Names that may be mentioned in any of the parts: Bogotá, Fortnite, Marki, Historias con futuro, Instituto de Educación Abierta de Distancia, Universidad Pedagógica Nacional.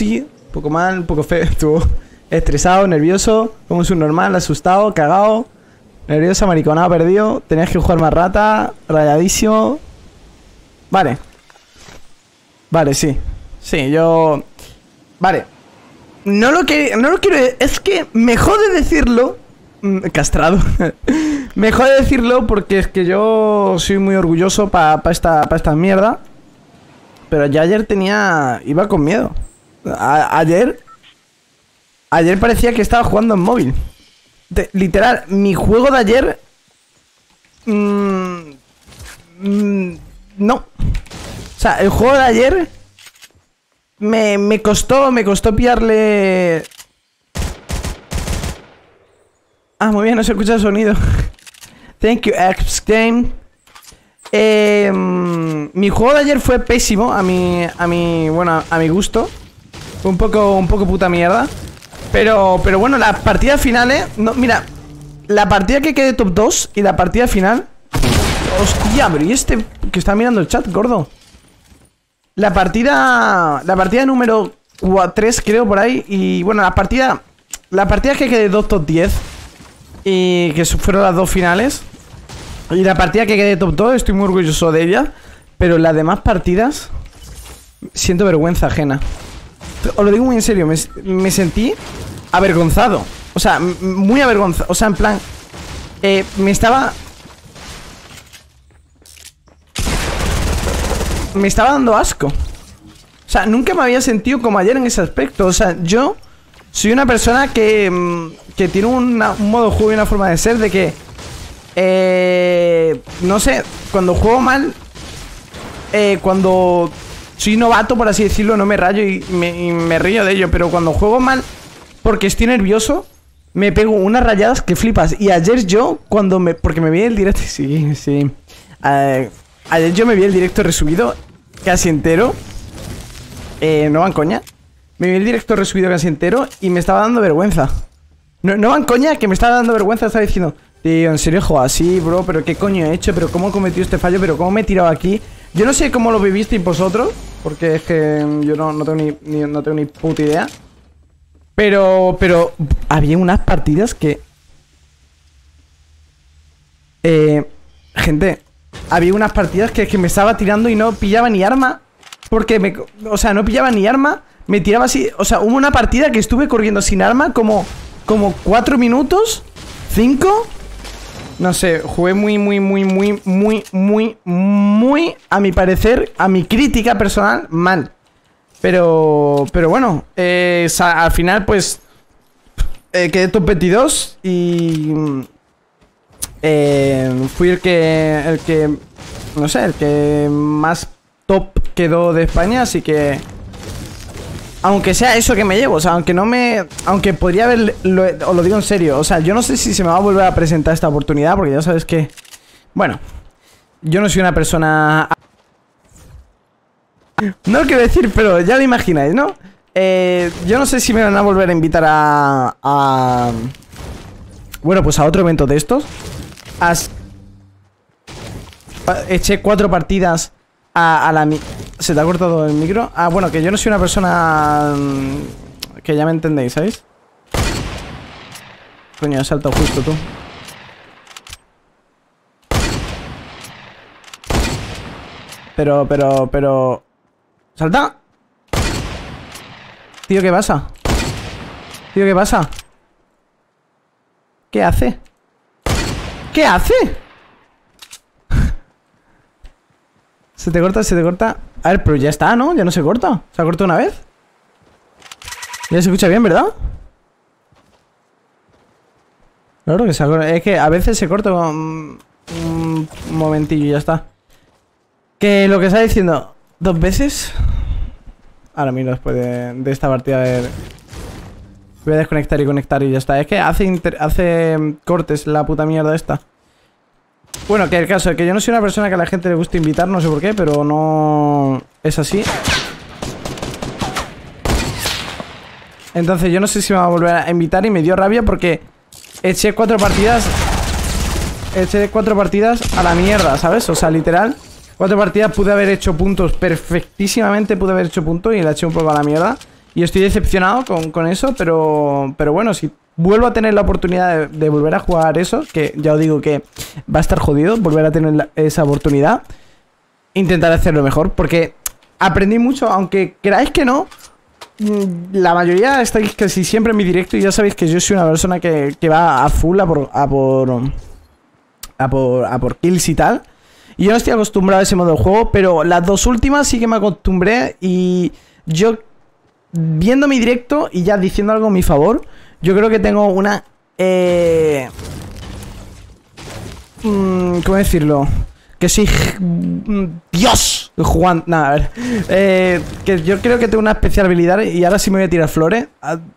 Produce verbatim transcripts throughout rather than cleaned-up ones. Gucci, un poco mal, un poco feo, estuvo estresado, nervioso, como es un normal, asustado, cagado, nerviosa, mariconada, perdido, tenías que jugar más rata, rayadísimo. Vale. Vale, sí. Sí, yo... Vale. No lo, que... no lo quiero... Es que me jode decirlo... Castrado. Me jode decirlo porque es que yo soy muy orgulloso para pa esta, pa esta mierda. Pero ya ayer tenía... Iba con miedo. A ayer... Ayer parecía que estaba jugando en móvil. De literal, mi juego de ayer... Mmm... Mmm... No. O sea, el juego de ayer... Me, me costó, me costó pillarle... Ah, muy bien, no se escucha el sonido. Thank you, X Game. Eh, mi juego de ayer fue pésimo, a mi, a mi, bueno, a mi gusto. Fue un poco, un poco puta mierda. Pero, pero bueno, las partidas finales... No, mira, la partida que quedé top dos y la partida final... Hostia, pero ¿y este que está mirando el chat, gordo? La partida... La partida número tres, creo, por ahí. Y bueno, la partida... La partida que quedé dos top diez. Y que fueron las dos finales. Y la partida que quedé top dos, estoy muy orgulloso de ella. Pero las demás partidas... Siento vergüenza ajena. Os lo digo muy en serio. Me, me sentí avergonzado. O sea, muy avergonzado. O sea, en plan... Eh, me estaba... Me estaba dando asco. O sea, nunca me había sentido como ayer en ese aspecto. O sea, yo soy una persona que, que tiene una, un modo de juego y una forma de ser de que... Eh, no sé, cuando juego mal... Eh, cuando soy novato, por así decirlo, no me rayo y me, y me río de ello. Pero cuando juego mal, porque estoy nervioso, me pego unas rayadas que flipas. Y ayer yo, cuando me... Porque me vi el directo... Sí, sí... Eh, ayer yo me vi el directo resubido casi entero. Eh, no van coña. Me vi el directo resubido casi entero y me estaba dando vergüenza. No, no van coña, que me estaba dando vergüenza. Estaba diciendo, tío, en serio, joder, así, bro. Pero qué coño he hecho, pero cómo he cometido este fallo, pero cómo me he tirado aquí. Yo no sé cómo lo vivisteis vosotros, porque es que yo no, no, tengo, ni, ni, no tengo ni puta idea. Pero, pero había unas partidas que... Eh, gente... Había unas partidas que, que me estaba tirando y no pillaba ni arma. Porque me... O sea, no pillaba ni arma. Me tiraba así. O sea, hubo una partida que estuve corriendo sin arma como... Como cuatro minutos. Cinco. No sé, jugué muy, muy, muy, muy, muy, muy, muy... A mi parecer, a mi crítica personal, mal. Pero... Pero bueno. Eh, al final, pues... Eh, quedé top veintidós y... Eh, fui el que, el que, no sé, el que más top quedó de España, así que, aunque sea eso que me llevo, o sea, aunque no me, aunque podría haber, lo, os lo digo en serio, o sea, yo no sé si se me va a volver a presentar esta oportunidad, porque ya sabes que, bueno, yo no soy una persona, no lo quiero decir, pero ya lo imagináis, ¿no? Eh, yo no sé si me van a volver a invitar a, a, bueno, pues a otro evento de estos. As... Eché cuatro partidas a, a la... Mi... ¿Se te ha cortado el micro? Ah, bueno, que yo no soy una persona... Que ya me entendéis, ¿sabéis? Coño, has saltado justo tú. Pero, pero, pero... ¡Salta! Tío, ¿qué pasa? Tío, ¿qué pasa? ¿Qué hace? ¿Qué hace? Se te corta, se te corta. A ver, pero ya está, ¿no? Ya no se corta. ¿Se ha cortado una vez? Ya se escucha bien, ¿verdad? Claro que se ha cortado. Es que a veces se corta un, un momentillo y ya está. Que lo que está diciendo dos veces. Ahora miro después de, de esta partida de... Voy a desconectar y conectar y ya está. Es que hace, inter hace cortes la puta mierda esta. Bueno, que el caso es que yo no soy una persona que a la gente le gusta invitar, no sé por qué, pero no es así. Entonces yo no sé si me va a volver a invitar y me dio rabia porque eché cuatro partidas. Eché cuatro partidas a la mierda, ¿sabes? O sea, literal, cuatro partidas pude haber hecho puntos perfectísimamente, pude haber hecho puntos y la eché un poco a la mierda. Y estoy decepcionado con, con eso, pero, pero bueno, si vuelvo a tener la oportunidad de, de volver a jugar eso, que ya os digo que va a estar jodido volver a tener la, esa oportunidad, intentaré hacerlo mejor, porque aprendí mucho, aunque creáis que no. La mayoría estáis casi siempre en mi directo y ya sabéis que yo soy una persona que, que va a full a por, a por a por a por kills y tal. Y yo no estoy acostumbrado a ese modo de juego, pero las dos últimas sí que me acostumbré. Y yo, viendo mi directo y ya diciendo algo a mi favor, yo creo que tengo una... Eh, ¿Cómo decirlo? Que soy... ¡Dios! Jugando... Nada, a ver. Eh, que yo creo que tengo una especial habilidad y ahora sí me voy a tirar flores.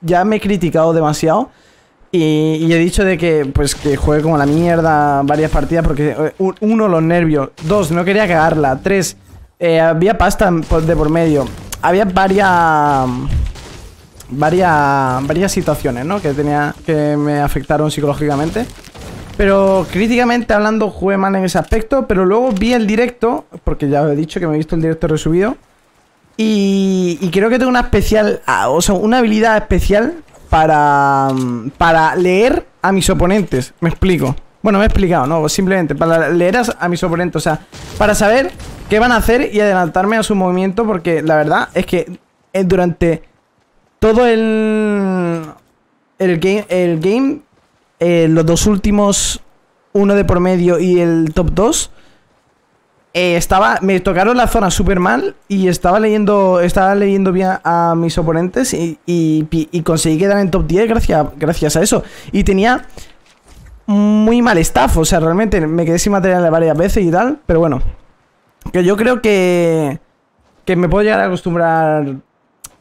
Ya me he criticado demasiado. Y, y he dicho de que, pues, que juegue como la mierda varias partidas porque... Uno, los nervios. Dos, no quería cagarla. Tres, eh, había pasta de por medio. Había varias... Varias... Varias situaciones, ¿no? Que tenía... Que me afectaron psicológicamente. Pero críticamente hablando jugué mal en ese aspecto, pero luego vi el directo, porque ya os he dicho que me he visto el directo resubido, y, y creo que tengo una especial, o sea, una habilidad especial para, para leer a mis oponentes, me explico. Bueno, me he explicado, no, simplemente para leer a, a mis oponentes, o sea, para saber qué van a hacer y adelantarme a su movimiento, porque la verdad es que durante todo el, el game... El game Eh, los dos últimos, uno de por medio y el top dos, eh, estaba, me tocaron la zona súper mal y estaba leyendo estaba leyendo bien a mis oponentes y, y, y conseguí quedar en top diez gracias, gracias a eso. Y tenía muy mal staff, o sea, realmente me quedé sin material varias veces y tal, pero bueno, que yo creo que, que me puedo llegar a acostumbrar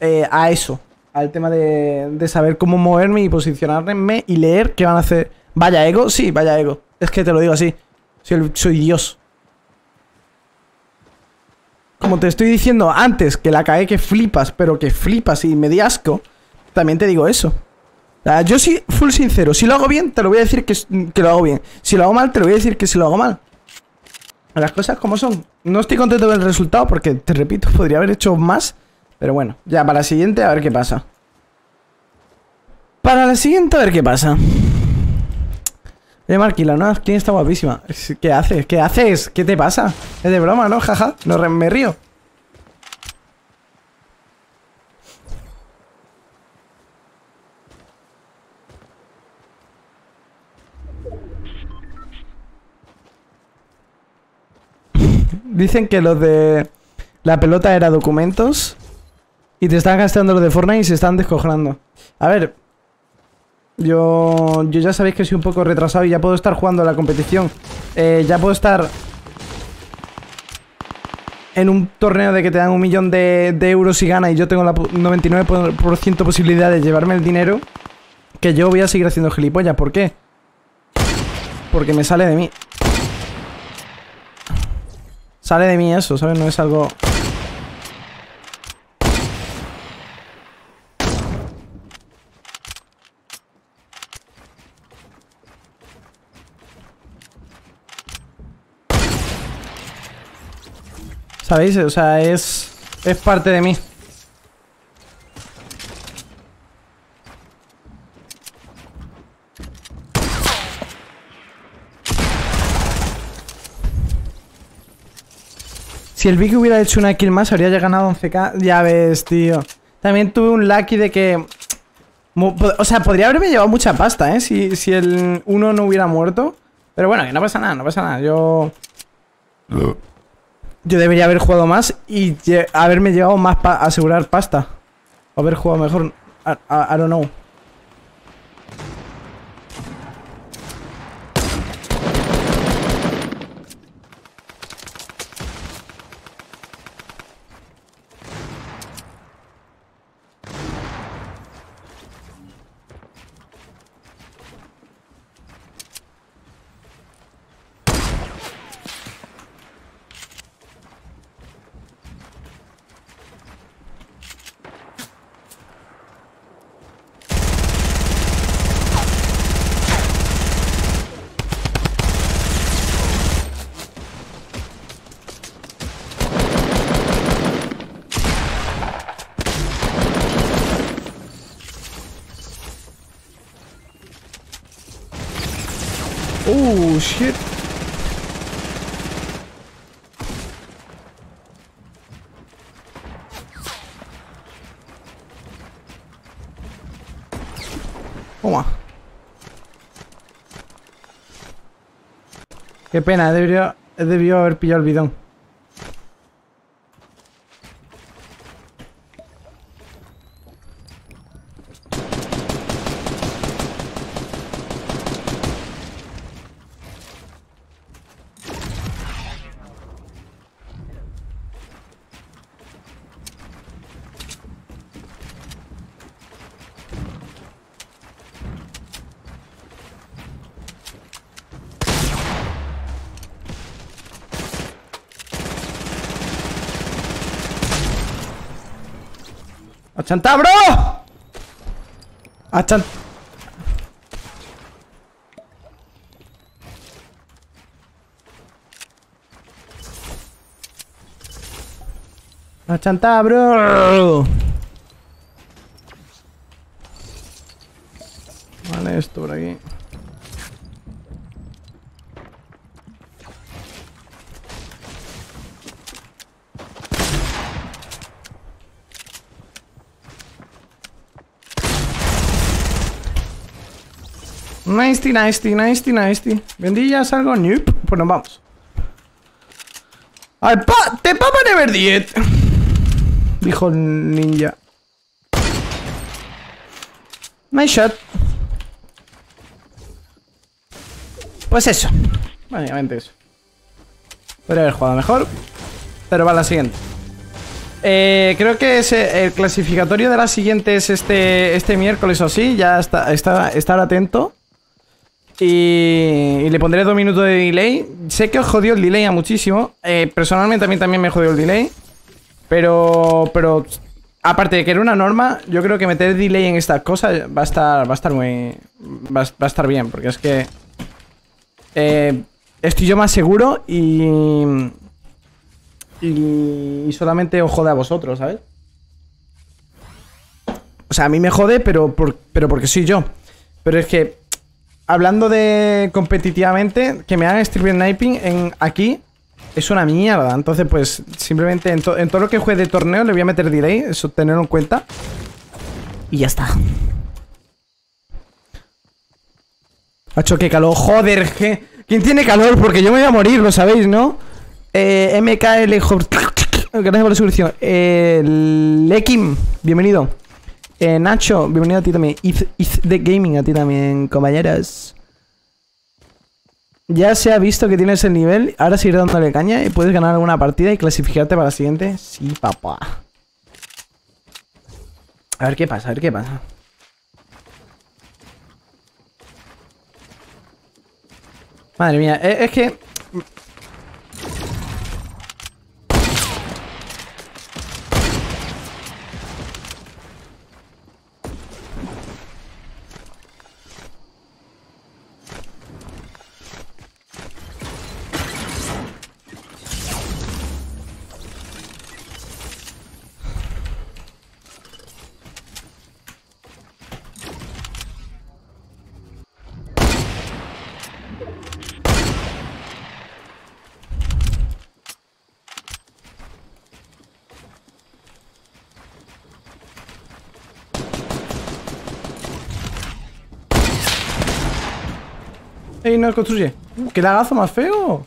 eh, a eso. Al tema de, de saber cómo moverme y posicionarme y leer qué van a hacer. Vaya ego, sí, vaya ego. Es que te lo digo así. Soy, el, soy Dios. Como te estoy diciendo antes, que la cae que flipas, pero que flipas y me di asco, también te digo eso. O sea, yo soy full sincero. Si lo hago bien, te lo voy a decir que, que lo hago bien. Si lo hago mal, te lo voy a decir que si lo hago mal. Las cosas como son. No estoy contento del resultado porque, te repito, podría haber hecho más. Pero bueno, ya para la siguiente a ver qué pasa. Para la siguiente a ver qué pasa. Oye, Marky, la nueva skin está guapísima. ¿Qué haces? ¿Qué haces? ¿Qué te pasa? Es de broma, ¿no? Jaja, no me río. Dicen que los de la pelota era documentos. Y te están gastando los de Fortnite y se están descojonando. A ver. Yo, yo ya sabéis que soy un poco retrasado y ya puedo estar jugando la competición. Eh, ya puedo estar en un torneo de que te dan un millón de, de euros y gana. Y yo tengo la noventa y nueve por ciento posibilidad de llevarme el dinero. Que yo voy a seguir haciendo gilipollas. ¿Por qué? Porque me sale de mí. Sale de mí eso, ¿sabes? No es algo... ¿Sabéis? O sea, es... Es parte de mí. Si el Vicky hubiera hecho una kill más, habría ya ganado once K. Ya ves, tío. También tuve un lucky de que... O sea, podría haberme llevado mucha pasta, ¿eh? Si, si el uno no hubiera muerto. Pero bueno, que no pasa nada, no pasa nada. Yo... No. Yo debería haber jugado más y lle haberme llevado más para asegurar pasta. O haber jugado mejor. I, I, I don't know. Oh, shit. Toma. Qué pena, debió, debió haber pillado el bidón. ¡Achanta, bro! ¡Achanta! ¡Achanta, bro! Vale, esto por aquí. Nasty, nasty, nasty, nasty. ¿Vendillas algo? Nope. Pues nos vamos. Al pa ¡Te papa Never diez! Dijo el ninja. Nice shot. Pues eso. Básicamente eso. Podría haber jugado mejor. Pero va a la siguiente. Eh, creo que es el clasificatorio de la siguiente es este, este miércoles o así. Ya está, está, estar atento. Y, y le pondré dos minutos de delay. Sé que os jodió el delay a muchísimo. Eh, personalmente a mí también me jodió el delay. Pero, pero aparte de que era una norma, yo creo que meter delay en estas cosas va a estar, va a estar muy, va, va a estar bien, porque es que eh, estoy yo más seguro y, y, y solamente os jode a vosotros, ¿sabes? O sea, a mí me jode, pero, por, pero porque soy yo. Pero es que hablando de competitivamente, que me hagan strip sniping en aquí es una mierda. Entonces, pues, simplemente en, to en todo lo que juegue de torneo le voy a meter delay, eso tenerlo en cuenta. Y ya está. Macho, qué calor, joder, ¿qué? ¿Quién tiene calor? Porque yo me voy a morir, lo sabéis, ¿no? Eh, M K L, gracias por la suscripción. Eh, Lekim, bienvenido. Eh, Nacho, bienvenido a ti también. It's, it's the gaming a ti también, compañeros. Ya se ha visto que tienes el nivel. Ahora seguir dándole caña y puedes ganar alguna partida y clasificarte para la siguiente. Sí, papá. A ver qué pasa, a ver qué pasa. Madre mía, es que... ¡Ey, no construye! Uh, ¡Qué lagazo más feo!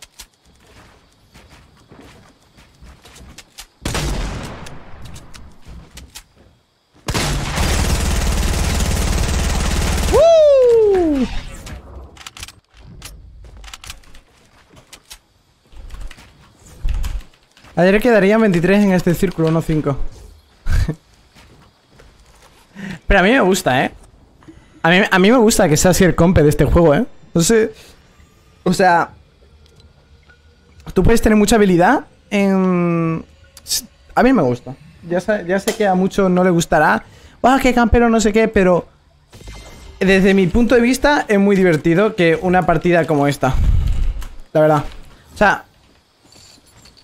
¡Uh! Ayer quedarían veintitrés en este círculo, no cinco. Pero a mí me gusta, ¿eh? A mí, a mí me gusta que sea así el compe de este juego, ¿eh? Entonces, o sea, tú puedes tener mucha habilidad en... A mí me gusta. Ya sé, ya sé que a muchos no les gustará. ¡Wow, qué campero, no sé qué! Pero desde mi punto de vista es muy divertido que una partida como esta. La verdad. O sea,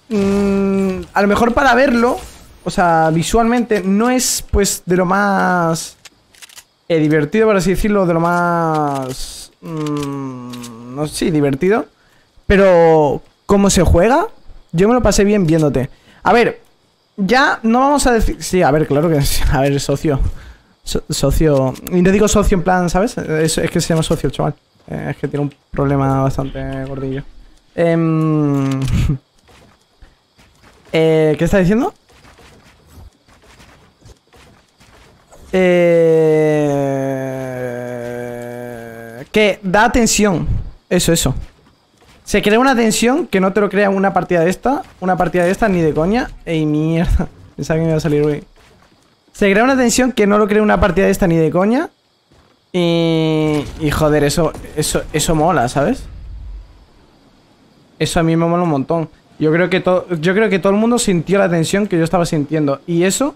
mmm, a lo mejor para verlo, o sea, visualmente no es pues de lo más eh, divertido, por así decirlo, de lo más... Mm, no sé, sí, divertido. Pero ¿cómo se juega? Yo me lo pasé bien viéndote. A ver, ya no vamos a decir... Sí, a ver, claro que sí. A ver, socio. So socio... Y no digo socio en plan, ¿sabes? Es, es que se llama socio, chaval. Eh, es que tiene un problema bastante gordillo. Eh... eh, ¿Qué está diciendo? Eh... Que da tensión. Eso, eso. Se crea una tensión que no te lo crea una partida de esta. Una partida de esta ni de coña. Ey, mierda. Pensaba que me iba a salir hoy. Se crea una tensión que no lo crea una partida de esta ni de coña. Y... y joder, eso, eso, eso mola, ¿sabes? Eso a mí me mola un montón. Yo creo que todo, yo creo que todo el mundo sintió la tensión que yo estaba sintiendo. Y eso...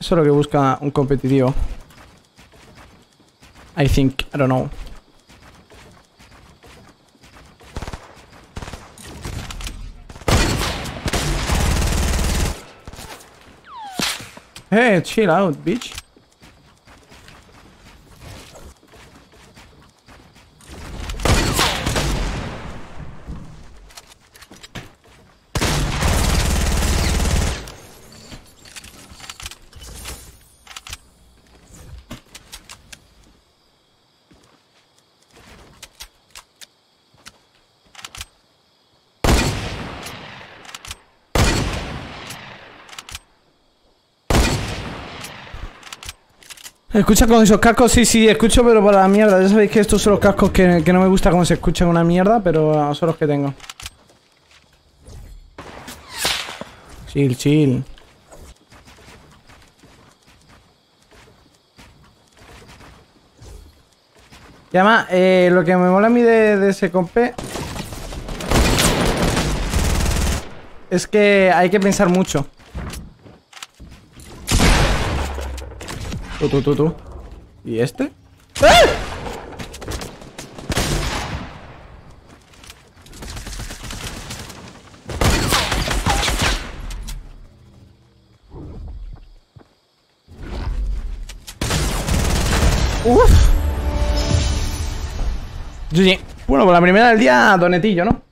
eso es lo que busca un competitivo. I think, I don't know. Hey, chill out, bitch. ¿Escucha con esos cascos? Sí, sí, escucho, pero para la mierda. Ya sabéis que estos son los cascos que, que no me gusta cómo se escuchan una mierda, pero son los que tengo. Chill, chill. Y además, eh, lo que me mola a mí de, de ese compé es que hay que pensar mucho. Tú, tú, tú, tú. ¿Y este? ¡Ah! ¡Uf! G G. Bueno, por la primera del día, donetillo, ¿no?